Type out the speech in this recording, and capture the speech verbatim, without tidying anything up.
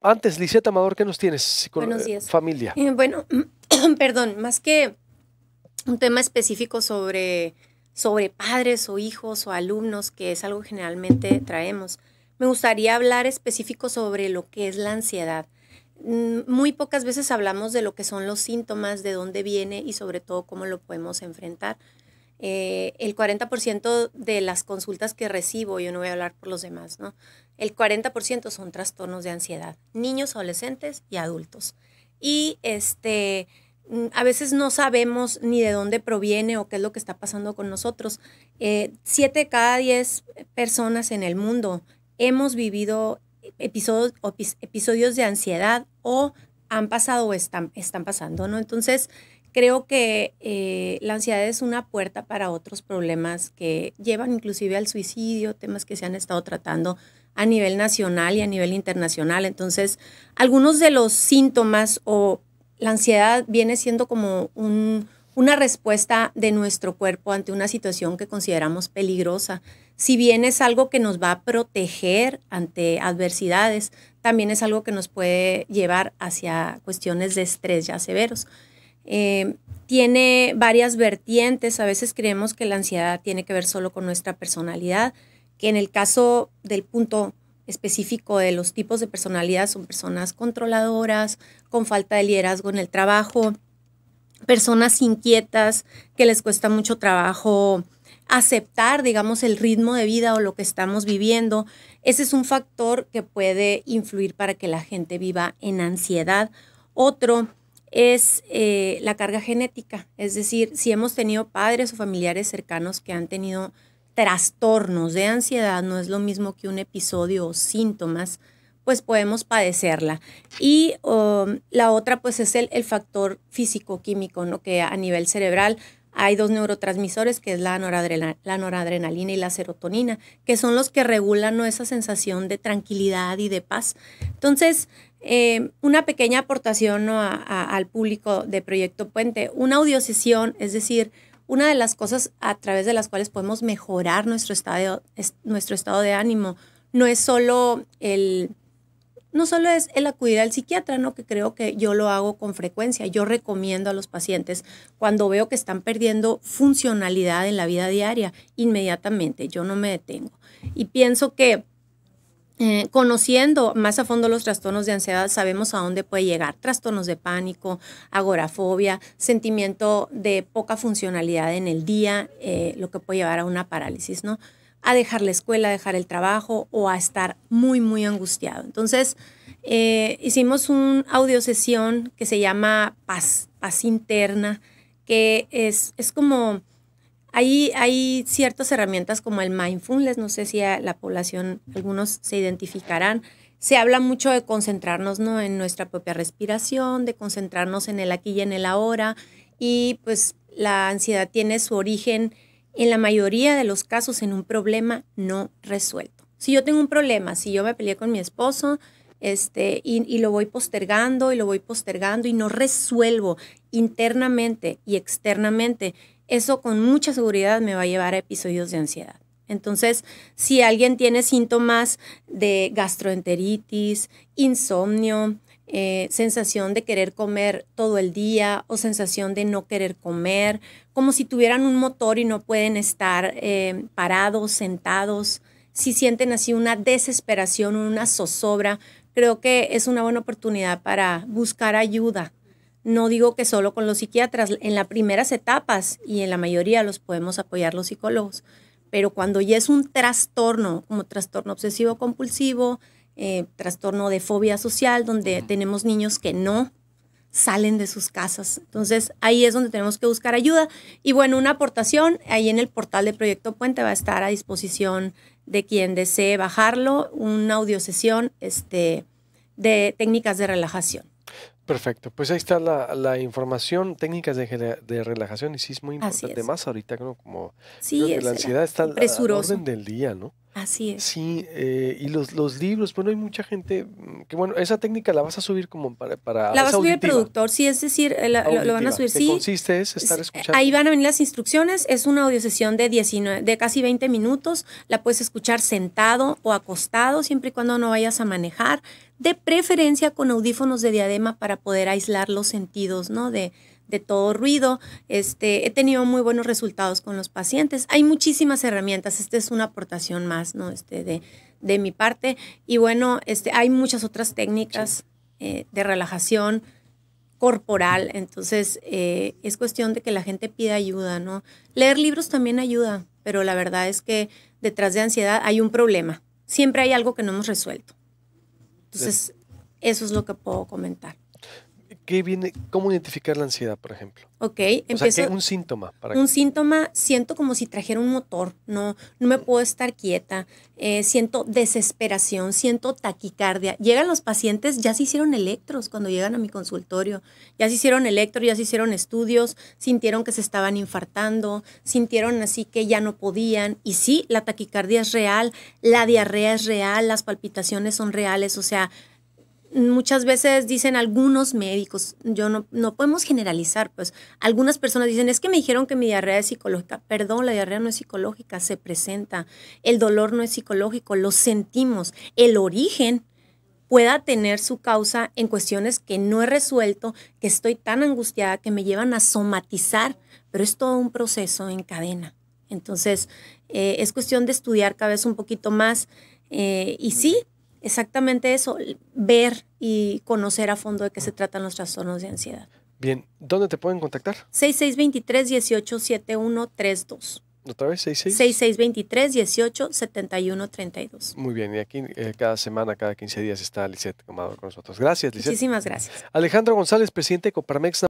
Antes, Lizeth Amador, ¿qué nos tienes con Buenos días. Eh, familia? Eh, bueno, perdón, más que un tema específico sobre, sobre padres o hijos o alumnos, que es algo que generalmente traemos, me gustaría hablar específico sobre lo que es la ansiedad. Muy pocas veces hablamos de lo que son los síntomas, de dónde viene y sobre todo cómo lo podemos enfrentar. Eh, el cuarenta por ciento de las consultas que recibo, yo no voy a hablar por los demás, ¿no? El cuarenta por ciento son trastornos de ansiedad, niños, adolescentes y adultos. Y este, a veces no sabemos ni de dónde proviene o qué es lo que está pasando con nosotros. Eh, siete de cada diez personas en el mundo hemos vivido episodios, episodios de ansiedad o han pasado o están, están pasando, ¿no? Entonces, creo que eh, la ansiedad es una puerta para otros problemas que llevan inclusive al suicidio, temas que se han estado tratando a nivel nacional y a nivel internacional. Entonces, algunos de los síntomas o la ansiedad viene siendo como un, una respuesta de nuestro cuerpo ante una situación que consideramos peligrosa. Si bien es algo que nos va a proteger ante adversidades, también es algo que nos puede llevar hacia cuestiones de estrés ya severos. Eh, tiene varias vertientes. A veces creemos que la ansiedad tiene que ver solo con nuestra personalidad, que en el caso del punto específico de los tipos de personalidad son personas controladoras, con falta de liderazgo en el trabajo, personas inquietas que les cuesta mucho trabajo aceptar, digamos, el ritmo de vida o lo que estamos viviendo. Ese es un factor que puede influir para que la gente viva en ansiedad. Otro es eh, la carga genética, es decir, si hemos tenido padres o familiares cercanos que han tenido trastornos de ansiedad, no es lo mismo que un episodio o síntomas, pues podemos padecerla. Y um, la otra pues es el, el factor físico-químico, ¿no? Que a nivel cerebral hay dos neurotransmisores, que es la noradrenalina, la noradrenalina y la serotonina, que son los que regulan, ¿no?, esa sensación de tranquilidad y de paz. Entonces, Eh, una pequeña aportación, ¿no?, a, a, al público de Proyecto Puente, una audiosesión, es decir, una de las cosas a través de las cuales podemos mejorar nuestro estado, es, nuestro estado de ánimo, no es solo el, no solo es el acudir al psiquiatra, ¿no?, que creo que yo lo hago con frecuencia. Yo recomiendo a los pacientes, cuando veo que están perdiendo funcionalidad en la vida diaria, inmediatamente, yo no me detengo. Y pienso que Eh, conociendo más a fondo los trastornos de ansiedad, sabemos a dónde puede llegar. Trastornos de pánico, agorafobia, sentimiento de poca funcionalidad en el día, eh, lo que puede llevar a una parálisis, ¿no?, a dejar la escuela, a dejar el trabajo o a estar muy, muy angustiado. Entonces, eh, hicimos una audiosesión que se llama Paz, Paz Interna, que es, es como... Hay, hay ciertas herramientas como el mindfulness, no sé si a la población, algunos se identificarán. Se habla mucho de concentrarnos, ¿no?, en nuestra propia respiración, de concentrarnos en el aquí y en el ahora. Y pues la ansiedad tiene su origen en la mayoría de los casos en un problema no resuelto. Si yo tengo un problema, si yo me peleé con mi esposo, Este, y, y lo voy postergando y lo voy postergando y no resuelvo internamente y externamente, eso con mucha seguridad me va a llevar a episodios de ansiedad. Entonces, si alguien tiene síntomas de gastroenteritis, insomnio, eh, sensación de querer comer todo el día o sensación de no querer comer, como si tuvieran un motor y no pueden estar eh, parados, sentados, si sienten así una desesperación, una zozobra, creo que es una buena oportunidad para buscar ayuda. No digo que solo con los psiquiatras, en las primeras etapas y en la mayoría los podemos apoyar los psicólogos, pero cuando ya es un trastorno, como trastorno obsesivo-compulsivo, eh, trastorno de fobia social, donde tenemos niños que no salen de sus casas. Entonces, ahí es donde tenemos que buscar ayuda. Y bueno, una aportación, ahí en el portal de Proyecto Puente va a estar a disposición de quien desee bajarlo, una audiosesión este, de técnicas de relajación. Perfecto, pues ahí está la, la información, técnicas de, de relajación, y sí es muy importante, más ahorita, ¿no?, como sí, creo que la ansiedad está al orden del día, ¿no? Así es. Sí, eh, y los, los libros, bueno, hay mucha gente que, bueno, esa técnica la vas a subir como para... para la vas a subir el productor, sí, es decir, la, auditiva, lo van a subir, sí. ¿Qué consiste? Es estar escuchando. Ahí van a venir las instrucciones, es una audiosesión de, diecinueve, de casi veinte minutos, la puedes escuchar sentado o acostado, siempre y cuando no vayas a manejar. de preferencia con audífonos de diadema para poder aislar los sentidos, ¿no? De, de todo ruido. Este, he tenido muy buenos resultados con los pacientes. Hay muchísimas herramientas. Esta es una aportación más, ¿no? Este, de, de mi parte. Y bueno, este, hay muchas otras técnicas eh, de relajación corporal. Entonces, eh, es cuestión de que la gente pida ayuda, ¿no? Leer libros también ayuda, pero la verdad es que detrás de ansiedad hay un problema. Siempre hay algo que no hemos resuelto. Entonces, eso es lo que puedo comentar. ¿Qué viene? ¿Cómo identificar la ansiedad, por ejemplo? Ok, empiezo. O sea, un síntoma. Para un que... síntoma, siento como si trajera un motor, no, no me puedo estar quieta, eh, siento desesperación, siento taquicardia. Llegan los pacientes, ya se hicieron electros cuando llegan a mi consultorio, ya se hicieron electros, ya se hicieron estudios, sintieron que se estaban infartando, sintieron así que ya no podían. Y sí, la taquicardia es real, la diarrea es real, las palpitaciones son reales, o sea, muchas veces dicen algunos médicos, yo no, no podemos generalizar, pues algunas personas dicen, es que me dijeron que mi diarrea es psicológica. Perdón, la diarrea no es psicológica, se presenta. El dolor no es psicológico, lo sentimos. El origen pueda tener su causa en cuestiones que no he resuelto, que estoy tan angustiada que me llevan a somatizar, pero es todo un proceso en cadena. Entonces, eh, es cuestión de estudiar cada vez un poquito más eh, y sí, exactamente eso, ver y conocer a fondo de qué se tratan los trastornos de ansiedad. Bien, ¿dónde te pueden contactar? seis seis dos tres, uno ocho siete uno tres dos. ¿Otra vez? seis seis dos tres, uno ocho siete uno tres dos. Muy bien, y aquí eh, cada semana, cada quince días está Lizeth Amador con nosotros. Gracias, Lizeth. Muchísimas gracias. Alejandro González, presidente de Coparmex.